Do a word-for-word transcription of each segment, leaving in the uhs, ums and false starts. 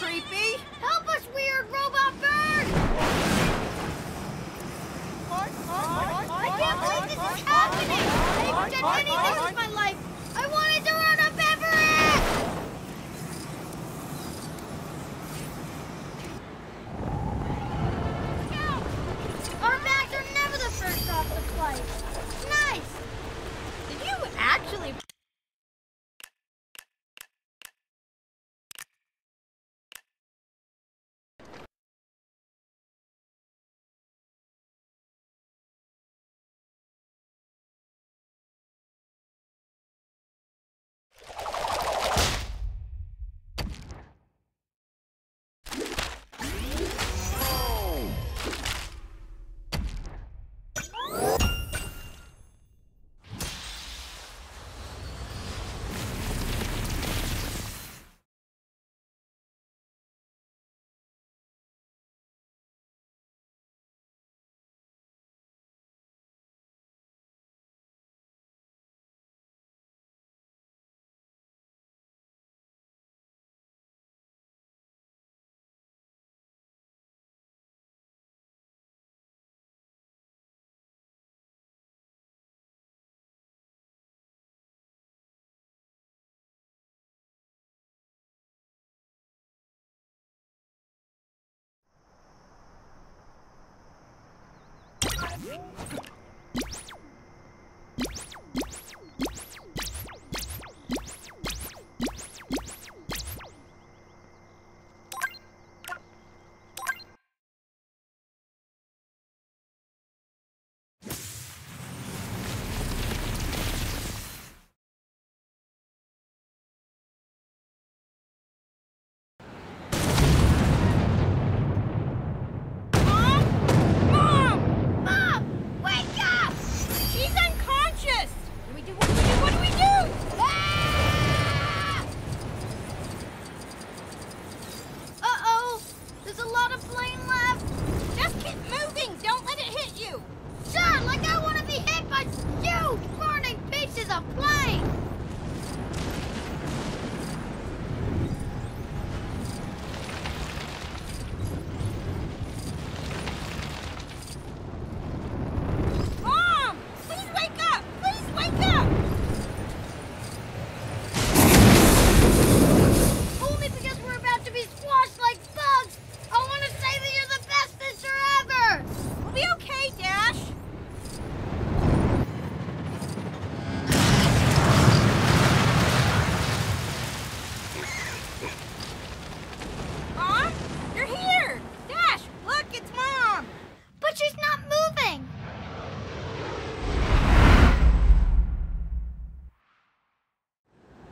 creepy! Help us, weird robot bird! I can't believe this is happening! I haven't done many things with my life! I wanted to run up Everett! Our backs are never the first off the flight! Nice! Did you actually...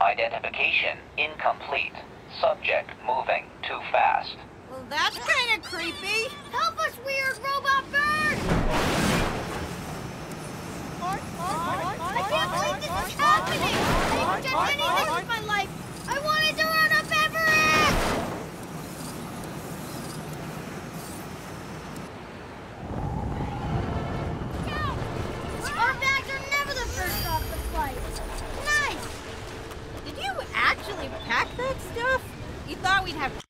Identification incomplete. Subject moving too fast. Well, that's kind of creepy. Help us, weird robot bird! I can't believe this is happening! I haven't done many things with my life! I wanted to run up Everett! Our bags are never the first off the flight! Nice! Did you actually pack that stuff? You thought we'd have...